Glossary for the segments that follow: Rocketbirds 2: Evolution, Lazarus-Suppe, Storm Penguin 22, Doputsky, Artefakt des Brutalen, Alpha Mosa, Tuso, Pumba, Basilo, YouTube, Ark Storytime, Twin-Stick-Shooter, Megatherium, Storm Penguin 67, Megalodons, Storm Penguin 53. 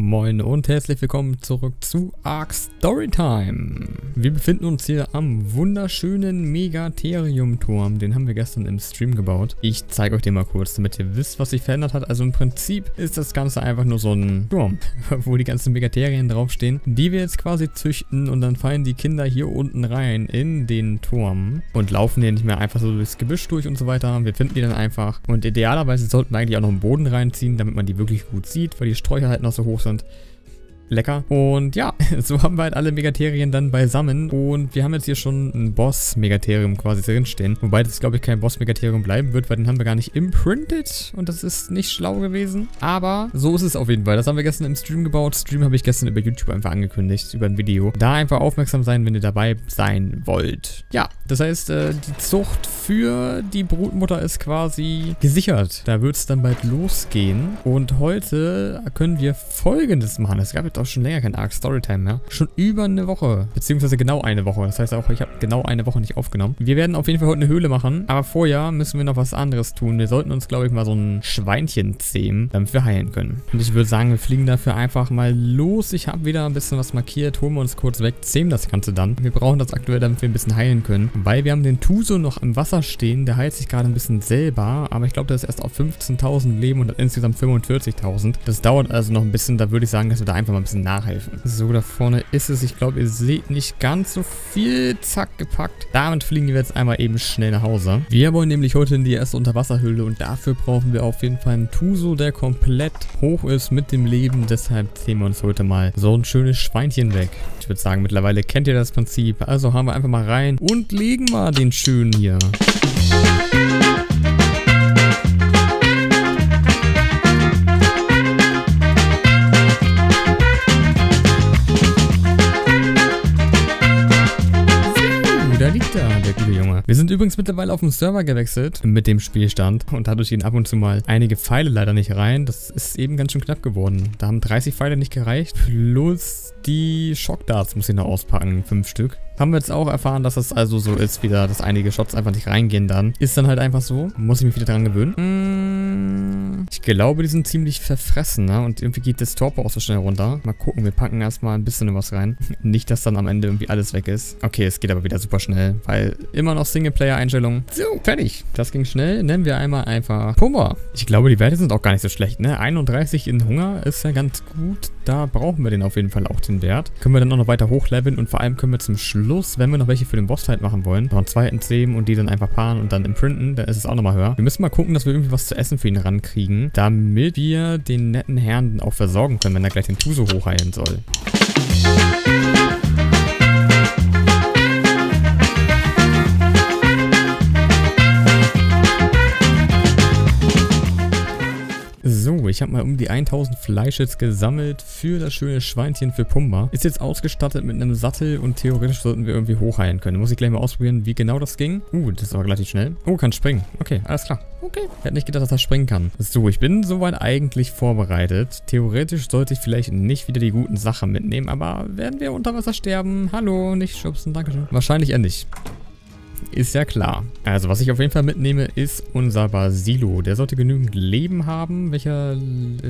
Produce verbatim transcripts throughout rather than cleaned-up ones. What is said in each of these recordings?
Moin und herzlich willkommen zurück zu Ark Storytime. Wir befinden uns hier am wunderschönen Megatherium-Turm. Den haben wir gestern im Stream gebaut. Ich zeige euch den mal kurz, damit ihr wisst, was sich verändert hat. Also im Prinzip ist das Ganze einfach nur so ein Turm, wo die ganzen Megatherien draufstehen, die wir jetzt quasi züchten. Und dann fallen die Kinder hier unten rein in den Turm und laufen hier nicht mehr einfach so durchs Gebüsch durch und so weiter. Wir finden die dann einfach. Und idealerweise sollten wir eigentlich auch noch einen Boden reinziehen, damit man die wirklich gut sieht, weil die Sträucher halt noch so hoch sind. Lecker. Und ja, so haben wir halt alle Megatherien dann beisammen. Und wir haben jetzt hier schon ein Boss-Megatherium quasi drinstehen. Wobei das, glaube ich, kein Boss-Megatherium bleiben wird, weil den haben wir gar nicht imprinted. Und das ist nicht schlau gewesen. Aber so ist es auf jeden Fall. Das haben wir gestern im Stream gebaut. Stream habe ich gestern über YouTube einfach angekündigt, über ein Video. Da einfach aufmerksam sein, wenn ihr dabei sein wollt. Ja, das heißt, die Zucht für die Brutmutter ist quasi gesichert. Da wird es dann bald losgehen. Und heute können wir Folgendes machen. Es gab jetzt auch schon länger kein Ark Storytime mehr. Schon über eine Woche. Beziehungsweise genau eine Woche. Das heißt auch, ich habe genau eine Woche nicht aufgenommen. Wir werden auf jeden Fall heute eine Höhle machen. Aber vorher müssen wir noch was anderes tun. Wir sollten uns, glaube ich, mal so ein Schweinchen zähmen, damit wir heilen können. Und ich würde sagen, wir fliegen dafür einfach mal los. Ich habe wieder ein bisschen was markiert. Holen wir uns kurz weg. Zähmen das Ganze dann. Wir brauchen das aktuell, damit wir ein bisschen heilen können. Weil wir haben den Tuso noch im Wasser stehen. Der heilt sich gerade ein bisschen selber. Aber ich glaube, der ist erst auf fünfzehntausend Leben und hat insgesamt fünfundvierzigtausend. Das dauert also noch ein bisschen. Da würde ich sagen, dass wir da einfach mal ein bisschen nachhelfen. So, da vorne ist es. Ich glaube, ihr seht nicht ganz so viel. Zack, gepackt. Damit fliegen wir jetzt einmal eben schnell nach Hause. Wir wollen nämlich heute in die erste Unterwasserhöhle und dafür brauchen wir auf jeden Fall einen Tuso, der komplett hoch ist mit dem Leben. Deshalb ziehen wir uns heute mal so ein schönes Schweinchen weg. Ich würde sagen, mittlerweile kennt ihr das Prinzip. Also haben wir einfach mal rein und legen mal den schönen hier. Wir sind übrigens mittlerweile auf dem Server gewechselt mit dem Spielstand und dadurch gehen ab und zu mal einige Pfeile leider nicht rein. Das ist eben ganz schön knapp geworden. Da haben dreißig Pfeile nicht gereicht. Plus die Schockdarts muss ich noch auspacken. Fünf Stück. Haben wir jetzt auch erfahren, dass das also so ist wieder, dass einige Shots einfach nicht reingehen dann. Ist dann halt einfach so. Muss ich mich wieder dran gewöhnen. Ich glaube, die sind ziemlich verfressen, ne? Und irgendwie geht das Torpor auch so schnell runter. Mal gucken, wir packen erstmal ein bisschen was rein. Nicht, dass dann am Ende irgendwie alles weg ist. Okay, es geht aber wieder super schnell, weil immer noch Singleplayer-Einstellungen. So, fertig. Das ging schnell. Nennen wir einmal einfach Pumba. Ich glaube, die Werte sind auch gar nicht so schlecht, ne? einunddreißig in Hunger ist ja ganz gut. Da brauchen wir den auf jeden Fall auch, den Wert. Können wir dann auch noch weiter hochleveln und vor allem können wir zum Schluss, wenn wir noch welche für den Bossfight machen wollen, noch einen zweiten zähmen und die dann einfach paaren und dann imprinten, dann ist es auch nochmal höher. Wir müssen mal gucken, dass wir irgendwie was zu essen für ihn rankriegen, damit wir den netten Herrn auch versorgen können, wenn er gleich den Tuso hochheilen soll. So, ich habe mal um die tausend Fleisch jetzt gesammelt für das schöne Schweinchen für Pumba. Ist jetzt ausgestattet mit einem Sattel und theoretisch sollten wir irgendwie hochheilen können. Muss ich gleich mal ausprobieren, wie genau das ging. Uh, das ist aber relativ schnell. Oh, kann springen. Okay, alles klar. Okay. Ich hätte nicht gedacht, dass er springen kann. So, ich bin soweit eigentlich vorbereitet. Theoretisch sollte ich vielleicht nicht wieder die guten Sachen mitnehmen, aber werden wir unter Wasser sterben? Hallo, nicht schubsen, dankeschön. Wahrscheinlich eher nicht. Ist ja klar. Also, was ich auf jeden Fall mitnehme, ist unser Basilo. Der sollte genügend Leben haben. Welcher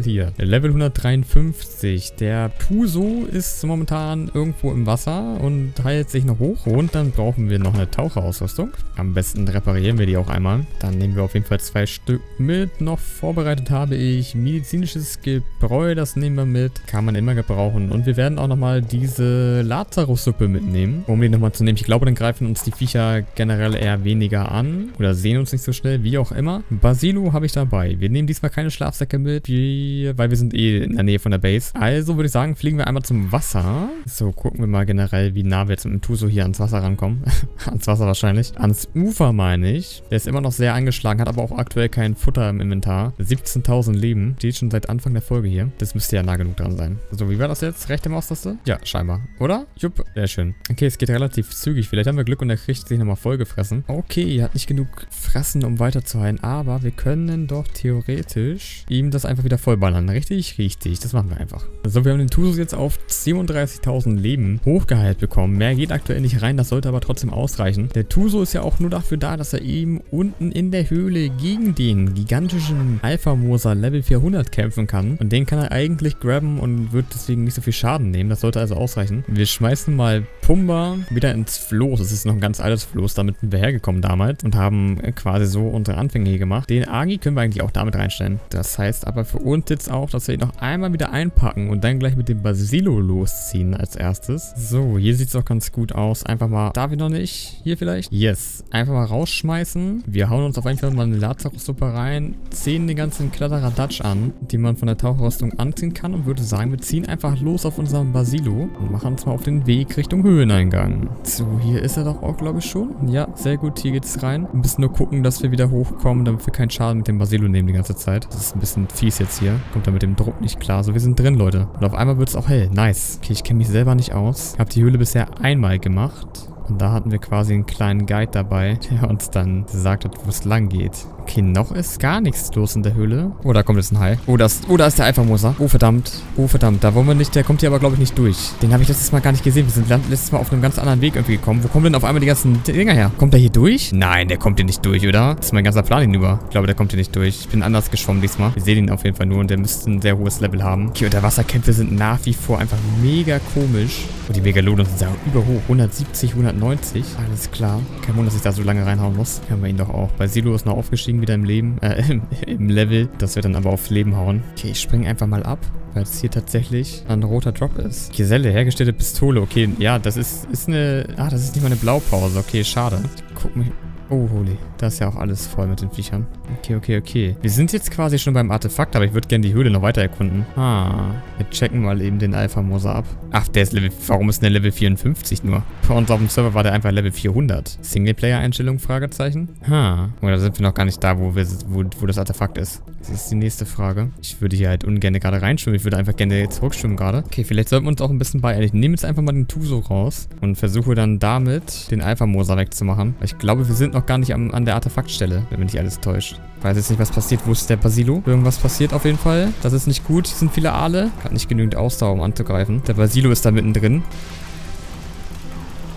hier? Level hundertdreiundfünfzig. Der Tuso ist momentan irgendwo im Wasser und heilt sich noch hoch. Und dann brauchen wir noch eine Taucherausrüstung. Am besten reparieren wir die auch einmal. Dann nehmen wir auf jeden Fall zwei Stück mit. Noch vorbereitet habe ich medizinisches Gebräu. Das nehmen wir mit. Kann man immer gebrauchen. Und wir werden auch nochmal diese Lazarus-Suppe mitnehmen, um die nochmal zu nehmen. Ich glaube, dann greifen uns die Viecher gerne generell eher weniger an oder sehen uns nicht so schnell, wie auch immer. Basilo habe ich dabei. Wir nehmen diesmal keine Schlafsäcke mit, wie, weil wir sind eh in der Nähe von der Base. Also würde ich sagen, fliegen wir einmal zum Wasser. So, gucken wir mal generell, wie nah wir jetzt mit dem Tuso hier ans Wasser rankommen. Ans Wasser wahrscheinlich. Ans Ufer meine ich. Der ist immer noch sehr angeschlagen, hat aber auch aktuell kein Futter im Inventar. siebzehntausend Leben. Steht schon seit Anfang der Folge hier. Das müsste ja nah genug dran sein. So, wie war das jetzt? Rechte Maustaste? Ja, scheinbar. Oder? Jupp. Sehr schön. Okay, es geht relativ zügig. Vielleicht haben wir Glück und er kriegt sich nochmal Folge gefressen. Okay, er hat nicht genug Fressen, um weiterzuheilen. Aber wir können doch theoretisch ihm das einfach wieder vollballern. Richtig? Richtig. Das machen wir einfach. So, wir haben den Tuso jetzt auf siebenunddreißigtausend Leben hochgeheilt bekommen. Mehr geht aktuell nicht rein. Das sollte aber trotzdem ausreichen. Der Tuso ist ja auch nur dafür da, dass er eben unten in der Höhle gegen den gigantischen Alpha Mosa Level vierhundert kämpfen kann. Und den kann er eigentlich grabben und wird deswegen nicht so viel Schaden nehmen. Das sollte also ausreichen. Wir schmeißen mal Pumba wieder ins Floß. Das ist noch ein ganz altes Floß. Damit sind wir hergekommen damals und haben quasi so unsere Anfänge hier gemacht. Den Agi können wir eigentlich auch damit reinstellen. Das heißt aber für uns jetzt auch, dass wir ihn noch einmal wieder einpacken und dann gleich mit dem Basilo losziehen als erstes. So, hier sieht es auch ganz gut aus. Einfach mal, darf ich noch nicht? Hier vielleicht? Yes. Einfach mal rausschmeißen. Wir hauen uns auf jeden Fall mal eine Lazarus-Suppe rein, ziehen den ganzen Kladderadatsch an, die man von der Tauchrüstung anziehen kann, und würde sagen, wir ziehen einfach los auf unserem Basilo und machen uns mal auf den Weg Richtung Höheneingang. So, hier ist er doch auch, glaube ich, schon. Ja, sehr gut. Hier geht's rein. Ein bisschen nur gucken, dass wir wieder hochkommen, damit wir keinen Schaden mit dem Basilo nehmen die ganze Zeit. Das ist ein bisschen fies jetzt hier. Kommt da mit dem Druck nicht klar. So, wir sind drin, Leute. Und auf einmal wird es auch hell. Nice. Okay, ich kenne mich selber nicht aus. Ich habe die Höhle bisher einmal gemacht. Und da hatten wir quasi einen kleinen Guide dabei, der uns dann gesagt hat, wo es lang geht. Okay, noch ist gar nichts los in der Höhle. Oh, da kommt jetzt ein Hai. Oh, da ist, oh, da ist der Alpha Mosa. Oh, verdammt. Oh, verdammt. Da wollen wir nicht. Der kommt hier aber, glaube ich, nicht durch. Den habe ich letztes Mal gar nicht gesehen. Wir sind letztes Mal auf einem ganz anderen Weg irgendwie gekommen. Wo kommen denn auf einmal die ganzen Dinger her? Kommt der hier durch? Nein, der kommt hier nicht durch, oder? Das ist mein ganzer Plan hinüber. Ich glaube, der kommt hier nicht durch. Ich bin anders geschwommen diesmal. Wir sehen ihn auf jeden Fall nur und der müsste ein sehr hohes Level haben. Okay, Unterwasserkämpfe sind nach wie vor einfach mega komisch. Und die Megalodons sind ja überhoch. hundertsiebzig, hundertneunzig. Alles klar. Kein Wunder, dass ich da so lange reinhauen muss. Können wir ihn doch auch. Basilo ist noch aufgestiegen. Wieder im Leben, äh, im, im Level. Das wird dann aber aufs Leben hauen. Okay, ich springe einfach mal ab, weil es hier tatsächlich ein roter Drop ist. Geselle, hergestellte Pistole. Okay, ja, das ist, ist eine... Ah, das ist nicht mal eine Blaupause. Okay, schade. Guck mal. Oh, holy. Das ist ja auch alles voll mit den Viechern. Okay, okay, okay. Wir sind jetzt quasi schon beim Artefakt, aber ich würde gerne die Höhle noch weiter erkunden. Ah, wir checken mal eben den Alpha Mosa ab. Ach, der ist Level... Warum ist der Level vierundfünfzig nur? Bei uns auf dem Server war der einfach Level vierhundert. Singleplayer-Einstellung? Fragezeichen? Ha. Oder sind wir noch gar nicht da, wo, wir, wo, wo das Artefakt ist? Das ist die nächste Frage. Ich würde hier halt ungern gerade reinschwimmen. Ich würde einfach gerne zurückschwimmen gerade. Okay, vielleicht sollten wir uns auch ein bisschen beeilen. Ich nehme jetzt einfach mal den Tuso raus und versuche dann damit, den Alpha Mosa wegzumachen. Ich glaube, wir sind noch gar nicht am, an der Artefaktstelle, wenn mich nicht alles täuscht. Weiß jetzt nicht, was passiert. Wo ist der Basilo? Irgendwas passiert auf jeden Fall. Das ist nicht gut. Hier sind viele Aale. Hat nicht genügend Ausdauer, um anzugreifen. Der Basilo ist da mittendrin.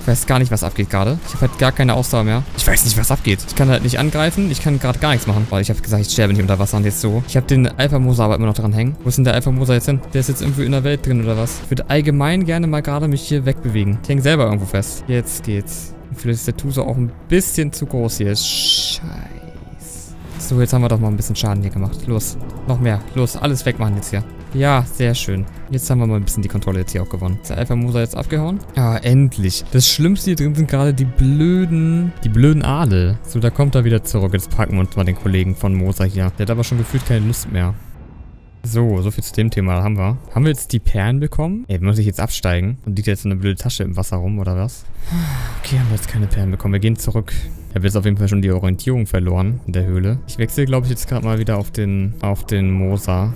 Ich weiß gar nicht, was abgeht gerade. Ich habe halt gar keine Ausdauer mehr. Ich weiß nicht, was abgeht. Ich kann halt nicht angreifen. Ich kann gerade gar nichts machen. Weil ich habe gesagt, ich sterbe nicht unter Wasser. Und jetzt so. Ich habe den Alpha Mosa aber immer noch dran hängen. Wo ist denn der Alpha Mosa jetzt hin? Der ist jetzt irgendwie in der Welt drin oder was? Ich würde allgemein gerne mal gerade mich hier wegbewegen. Ich hänge selber irgendwo fest. Jetzt geht's. Vielleicht ist der Tuso auch ein bisschen zu groß hier. Scheiße. So, jetzt haben wir doch mal ein bisschen Schaden hier gemacht. Los. Noch mehr. Los. Alles wegmachen jetzt hier. Ja, sehr schön. Jetzt haben wir mal ein bisschen die Kontrolle jetzt hier auch gewonnen. Ist der Alpha Mosa jetzt abgehauen? Ah, endlich. Das Schlimmste hier drin sind gerade die blöden, die blöden Aale. So, da kommt er wieder zurück. Jetzt packen wir uns mal den Kollegen von Mosa hier. Der hat aber schon gefühlt keine Lust mehr. So, so viel zu dem Thema haben wir. Haben wir jetzt die Perlen bekommen? Ey, muss ich jetzt absteigen? Und liegt jetzt so eine blöde Tasche im Wasser rum, oder was? Okay, haben wir jetzt keine Perlen bekommen. Wir gehen zurück. Ich habe jetzt auf jeden Fall schon die Orientierung verloren in der Höhle. Ich wechsle, glaube ich, jetzt gerade mal wieder auf den, auf den Mosa.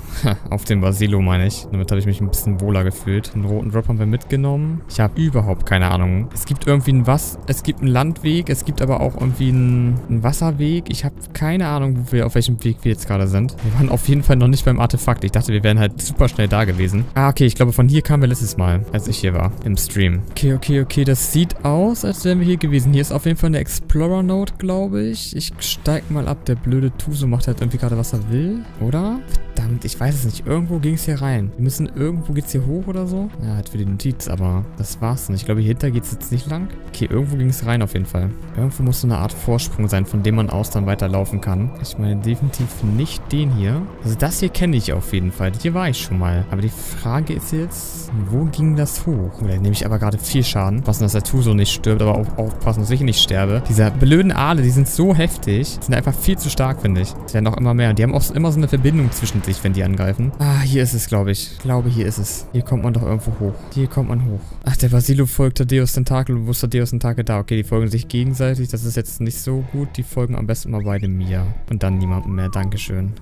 Auf den Basilo, meine ich. Damit habe ich mich ein bisschen wohler gefühlt. Den roten Drop haben wir mitgenommen. Ich habe überhaupt keine Ahnung. Es gibt irgendwie ein was... Es gibt einen Landweg. Es gibt aber auch irgendwie einen, einen Wasserweg. Ich habe keine Ahnung, wo wir, auf welchem Weg wir jetzt gerade sind. Wir waren auf jeden Fall noch nicht beim Artefakt. Ich dachte, wir wären halt super schnell da gewesen. Ah, okay, ich glaube, von hier kamen wir letztes Mal, als ich hier war, im Stream. Okay, okay, okay, das sieht aus, als wären wir hier gewesen. Hier ist auf jeden Fall eine Explorer-Note, glaube ich. Ich steig mal ab, der blöde Tuso macht halt irgendwie gerade, was er will, oder? Verdammt, ich weiß es nicht. Irgendwo ging es hier rein. Wir müssen, irgendwo geht's hier hoch oder so? Ja, halt für die Notiz, aber das war's nicht. Ich glaube, hier hinter geht's jetzt nicht lang. Okay, irgendwo ging es rein auf jeden Fall. Irgendwo muss so eine Art Vorsprung sein, von dem man aus dann weiterlaufen kann. Ich meine definitiv nicht den hier. Also das hier kenne ich auch. Auf jeden Fall. Hier war ich schon mal. Aber die Frage ist jetzt, wo ging das hoch? Oder nehme ich aber gerade viel Schaden. Passen, dass der Tuso nicht stirbt, aber auch aufpassen, dass ich nicht sterbe. Diese blöden Aale, die sind so heftig. Die sind einfach viel zu stark, finde ich. Die werden auch immer mehr. Die haben auch immer so eine Verbindung zwischen sich, wenn die angreifen. Ah, hier ist es, glaube ich. Ich glaube, hier ist es. Hier kommt man doch irgendwo hoch. Hier kommt man hoch. Ach, der Basilo folgt der Deus Tentakel. Und wo ist der Deus Tentakel da? Okay, die folgen sich gegenseitig. Das ist jetzt nicht so gut. Die folgen am besten mal beide mir. Und dann niemandem mehr. Dankeschön.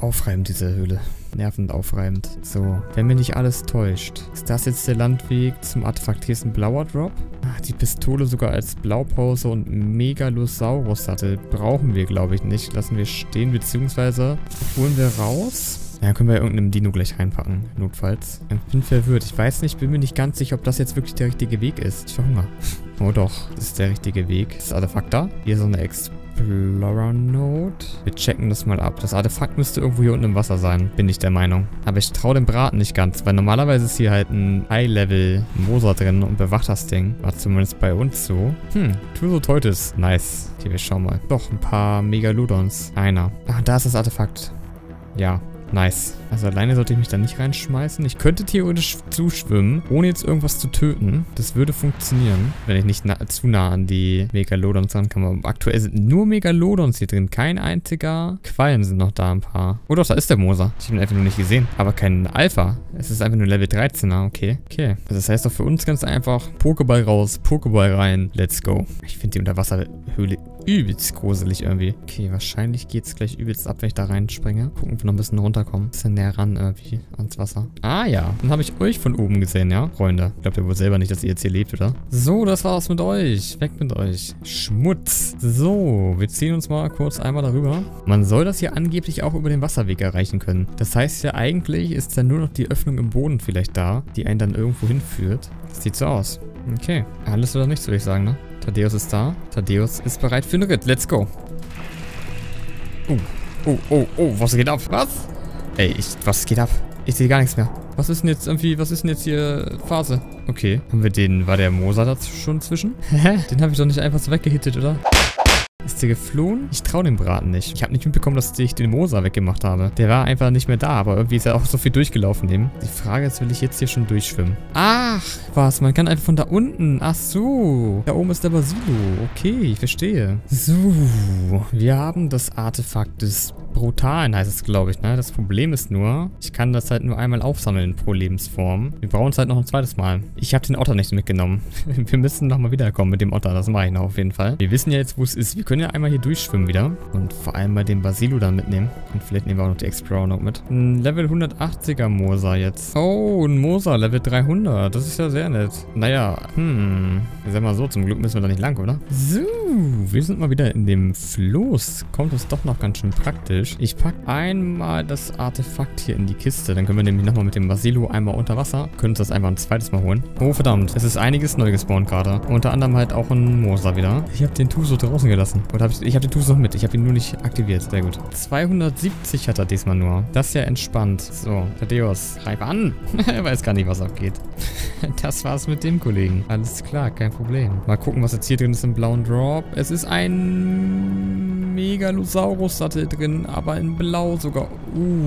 Aufreiben, diese Höhle. nervend aufreibend. So, wenn mich nicht alles täuscht. Ist das jetzt der Landweg zum Artefakt? Hier ist ein blauer Drop. Ach, die Pistole sogar als Blaupause und Megalosaurus-Sattel brauchen wir, glaube ich, nicht. Lassen wir stehen, beziehungsweise holen wir raus. Ja, können wir irgendeinem Dino gleich reinpacken, notfalls. Ich bin verwirrt. Ich weiß nicht, bin mir nicht ganz sicher, ob das jetzt wirklich der richtige Weg ist. Ich verhungere. Oh doch, das ist der richtige Weg. Das Artefakt da. Hier so eine Explorer-Note. Wir checken das mal ab. Das Artefakt müsste irgendwo hier unten im Wasser sein, bin ich der Meinung. Aber ich traue dem Braten nicht ganz, weil normalerweise ist hier halt ein High-Level-Mosa drin und bewacht das Ding. War zumindest bei uns so. Hm, Tuso Teutes. Nice. Hier, wir schauen mal. Doch, ein paar Megalodons. Einer. Ah, da ist das Artefakt. Ja. Nice. Also alleine sollte ich mich da nicht reinschmeißen. Ich könnte theoretisch zuschwimmen, ohne jetzt irgendwas zu töten. Das würde funktionieren, wenn ich nicht na zu nah an die Megalodons rankomme. Aber aktuell sind nur Megalodons hier drin. Kein einziger. Quallen sind noch da, ein paar. Oh doch, da ist der Mosa. Ich habe ihn einfach nur nicht gesehen. Aber kein Alpha. Es ist einfach nur Level dreizehner. Okay. Okay. Also das heißt doch für uns ganz einfach, Pokéball raus, Pokéball rein. Let's go. Ich finde die Unterwasserhöhle übelst gruselig irgendwie. Okay, wahrscheinlich geht es gleich übelst ab, wenn ich da reinspringe. Gucken, ob wir noch ein bisschen runterkommen. Ein bisschen näher ran irgendwie ans Wasser. Ah ja, dann habe ich euch von oben gesehen, ja? Freunde, ich glaube, ihr wollt selber nicht, dass ihr jetzt hier lebt, oder? So, das war's mit euch. Weg mit euch. Schmutz. So, wir ziehen uns mal kurz einmal darüber. Man soll das hier angeblich auch über den Wasserweg erreichen können. Das heißt ja, eigentlich ist dann nur noch die Öffnung im Boden vielleicht da, die einen dann irgendwo hinführt. Das sieht so aus. Okay, alles oder nichts, würde ich sagen, ne? Thaddeus ist da. Thaddeus ist bereit für den Ritt. Let's go. Oh, oh, oh, oh. Was geht ab? Was? Ey, ich, was geht ab? Ich sehe gar nichts mehr. Was ist denn jetzt irgendwie, was ist denn jetzt hier Phase? Okay. Haben wir den, war der Mosa da schon zwischen? Hä? Den habe ich doch nicht einfach so weggehittet, oder? Ist der geflohen? Ich traue dem Braten nicht. Ich habe nicht mitbekommen, dass ich den Mosa weggemacht habe. Der war einfach nicht mehr da, aber irgendwie ist ja auch so viel durchgelaufen eben. Die Frage ist, will ich jetzt hier schon durchschwimmen? Ach, was? Man kann einfach von da unten. Ach so. Da oben ist der Basilo. Okay, ich verstehe. So, wir haben das Artefakt des Brutalen, heißt es, glaube ich, ne? Das Problem ist nur, ich kann das halt nur einmal aufsammeln pro Lebensform. Wir brauchen es halt noch ein zweites Mal. Ich habe den Otter nicht mitgenommen. Wir müssen nochmal wiederkommen mit dem Otter. Das mache ich noch auf jeden Fall. Wir wissen ja jetzt, wo es ist. Wir können ja einmal hier durchschwimmen wieder. Und vor allem bei dem Basilo dann mitnehmen. Und vielleicht nehmen wir auch noch die Explorer noch mit. Ein Level hundertachtziger Mosa jetzt. Oh, ein Mosa, Level dreihundert. Das ist ja sehr nett. Naja, hm. Ich sag mal so, zum Glück müssen wir da nicht lang, oder? So, wir sind mal wieder in dem Floß. Kommt uns doch noch ganz schön praktisch. Ich packe einmal das Artefakt hier in die Kiste. Dann können wir nämlich nochmal mit dem Basilo einmal unter Wasser. Können uns das einfach ein zweites Mal holen. Oh, verdammt. Es ist einiges neu gespawnt gerade. Unter anderem halt auch ein Mosa wieder. Ich habe den Tuso draußen gelassen. Oder hab ich, ich habe den Tuso noch mit. Ich habe ihn nur nicht aktiviert. Sehr gut. zweihundertsiebzig hat er diesmal nur. Das ist ja entspannt. So, Thaddeus, greif an. Er weiß gar nicht, was abgeht. Das war's mit dem Kollegen. Alles klar, kein Problem. Mal gucken, was jetzt hier drin ist im blauen Drop. Es ist ein Megalosaurus-Sattel drin. Aber in blau sogar. Uh.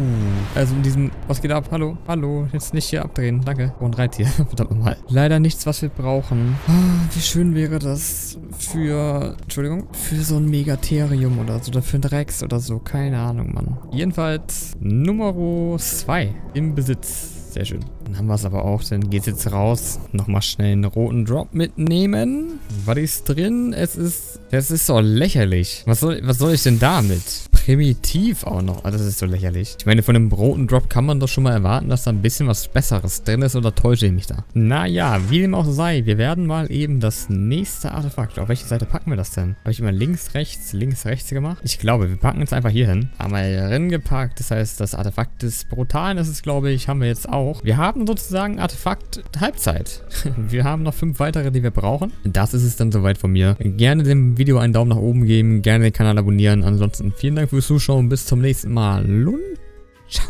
Also in diesem... Was geht ab? Hallo? Hallo? Jetzt nicht hier abdrehen. Danke. Und Reittier. Verdammt nochmal. Leider nichts, was wir brauchen. Ah, wie schön wäre das für... Entschuldigung. Für so ein Megatherium oder so. Oder für ein Rex oder so. Keine Ahnung, Mann. Jedenfalls Nummer zwei im Besitz. Sehr schön. Dann haben wir es aber auch. Dann geht's jetzt raus. Nochmal schnell einen roten Drop mitnehmen. Was ist drin? Es ist... Das ist so lächerlich. Was soll, was soll ich denn damit? Primitiv auch noch. Ah, das ist so lächerlich. Ich meine, von einem roten Drop kann man doch schon mal erwarten, dass da ein bisschen was Besseres drin ist, oder täusche ich mich da? Naja, wie dem auch sei, wir werden mal eben das nächste Artefakt. Auf welche Seite packen wir das denn? Habe ich immer links, rechts, links, rechts gemacht? Ich glaube, wir packen jetzt einfach hier hin. Einmal reingepackt, das heißt, das Artefakt des Brutalen ist es, glaube ich, haben wir jetzt auch. Wir haben sozusagen Artefakt Halbzeit. Wir haben noch fünf weitere, die wir brauchen. Das ist es dann soweit von mir. Gerne dem Video einen Daumen nach oben geben, gerne den Kanal abonnieren. Ansonsten vielen Dank für Zuschauen, bis zum nächsten Mal. Ciao.